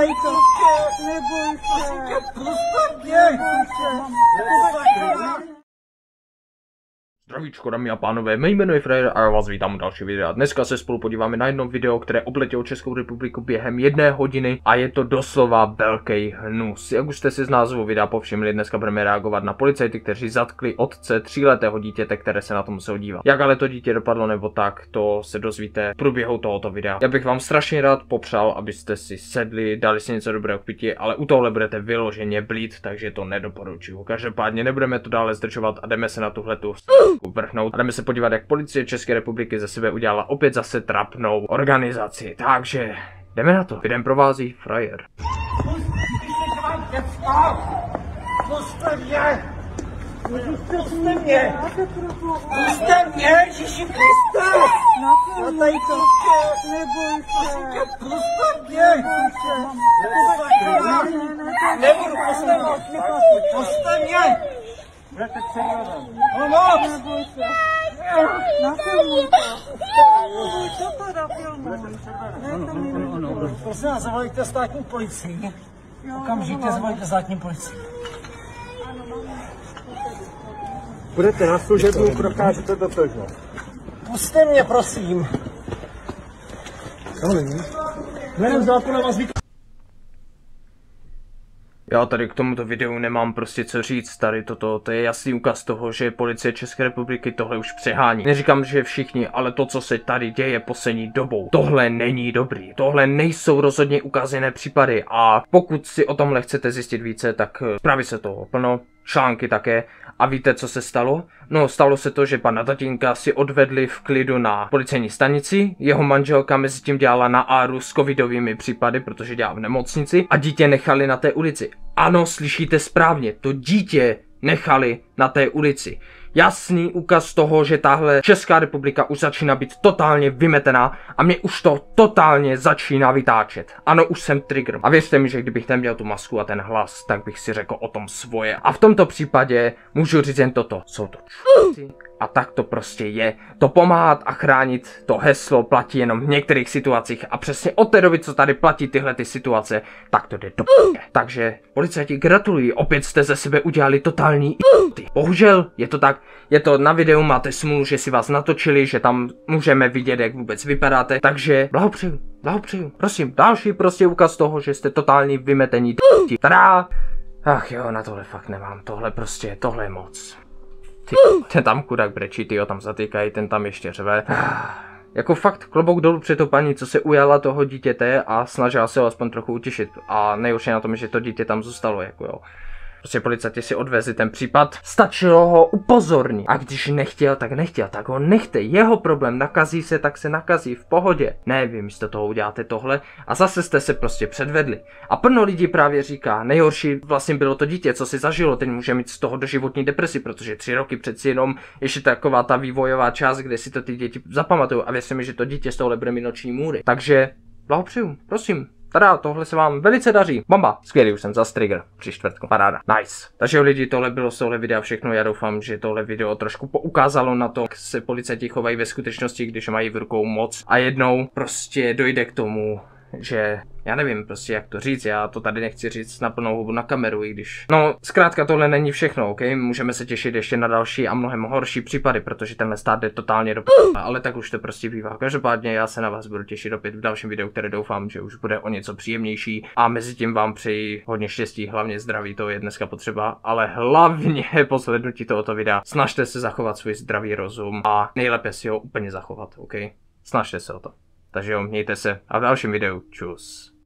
Neboj se. Zdravíčko, dámy a pánové, mé jméno je Frajer a já vás vítám u dalšího videa. Dneska se spolu podíváme na jedno video, které obletělo Českou republiku během 1 hodiny a je to doslova velký hnus. Jak už jste si z názvu videa povšimli, dneska budeme reagovat na policajty, kteří zatkli otce 3letého dítěte, které se na to muselo dívat. Jak ale to dítě dopadlo nebo tak, to se dozvíte v průběhu tohoto videa. Já bych vám strašně rád popřál, abyste si sedli, dali si něco dobrého k pití, ale u tohohle budete vyloženě blít, takže to nedoporučuju. Každopádně nebudeme to dále zdržovat a jdeme se na tuhletu uvrhnout a jdeme se podívat, jak policie České republiky ze sebe udělala opět zase trapnou organizaci. Takže jdeme na to. Videm provází Frajer. Pusťte mě! Pusťte mě! Pusťte mě, Ježíši Kriste! Neboj se! Pusťte mě! Nebudu pusťovat! Pusťte mě! Budete přehrozem. Pomoc! Neboj se. Nafilmuj to. Co to nafilmuj? Prosím vás, zavolejte státní policii. Okamžitě zavolejte státní policii. Budete na služební, prokážete totožnost. Pusťte mě, prosím. Jmenem zákona vás vykážu. Já tady k tomuto videu nemám prostě co říct, tady toto, to je jasný ukaz toho, že policie České republiky tohle už přehání. Neříkám, že všichni, ale to, co se tady děje poslední dobou, tohle není dobrý. Tohle nejsou rozhodně ukázané případy a pokud si o tomhle chcete zjistit více, tak právě se toho plno, články také. A víte, co se stalo? No, stalo se to, že pana tatínka si odvedli v klidu na policejní stanici, jeho manželka mezi tím dělala na áru s covidovými případy, protože dělá v nemocnici, a dítě nechali na té ulici. Ano, slyšíte správně, to dítě nechali na té ulici. Jasný ukaz toho, že tahle Česká republika už začíná být totálně vymetená a mě už to totálně začíná vytáčet. Ano, už jsem trigger. A věřte mi, že kdybych neměl tu masku a ten hlas, tak bych si řekl o tom svoje. A v tomto případě můžu říct jen toto. Jsou to a tak to prostě je. To pomáhat a chránit, to heslo platí jenom v některých situacích a přesně od té doby, co tady platí tyhle ty situace, tak to jde do p***. Takže policajti, gratuluji, opět jste ze sebe udělali totální i***ty. Bohužel, je to tak, je to na videu, máte smůlu, že si vás natočili, že tam můžeme vidět, jak vůbec vypadáte, takže blahopřeju, blahopřeju. Prosím, další prostě ukaz toho, že jste totální vymetení d***ti. Tadá! Ach jo, na tohle fakt nemám, tohle prostě, tohle je moc. Ty, ten tam chudák brečí, ty ho tam zatýkají, ten tam ještě řve. Jako fakt klobouk dolů před tou paní, co se ujala toho dítěte a snažila se ho aspoň trochu utěšit. A nejhorší na tom, že to dítě tam zůstalo, jako jo. Prostě policajti si odvezli ten případ, stačilo ho upozornit. A když nechtěl, tak ho nechte. Jeho problém, nakazí se, tak se nakazí, v pohodě. Ne, vy místo toho uděláte tohle a zase jste se prostě předvedli. A plno lidí právě říká, nejhorší vlastně bylo to dítě, co si zažilo, teď může mít z toho doživotní depresi, protože 3 roky přeci jenom ještě taková ta vývojová část, kde si to ty děti zapamatují a věřte mi, že to dítě z tohohle bude mít noční můry. Takže blahopřeju, prosím. Tada, tohle se vám velice daří. Bomba, skvělý, už jsem zas trigger. Při čtvrtku, paráda. Nice. Takže jo lidi, tohle bylo z tohle videa všechno. Já doufám, že tohle video trošku poukázalo na to, jak se policajti chovají ve skutečnosti, když mají v rukou moc. A jednou prostě dojde k tomu, že já nevím prostě jak to říct, já to tady nechci říct na plnou hubu na kameru, i když... No, zkrátka tohle není všechno, ok? Můžeme se těšit ještě na další a mnohem horší případy, protože tenhle stát jde totálně do p***a, ale tak už to prostě bývá. Každopádně já se na vás budu těšit opět v dalším videu, které doufám, že už bude o něco příjemnější a mezi tím vám přeji hodně štěstí, hlavně zdraví, to je dneska potřeba, ale hlavně po slednutí tohoto videa snažte se zachovat svůj zdravý rozum a nejlépe si ho úplně zachovat, ok? Snažte se o to. Takže jo, mějte se a v dalším videu. Čus.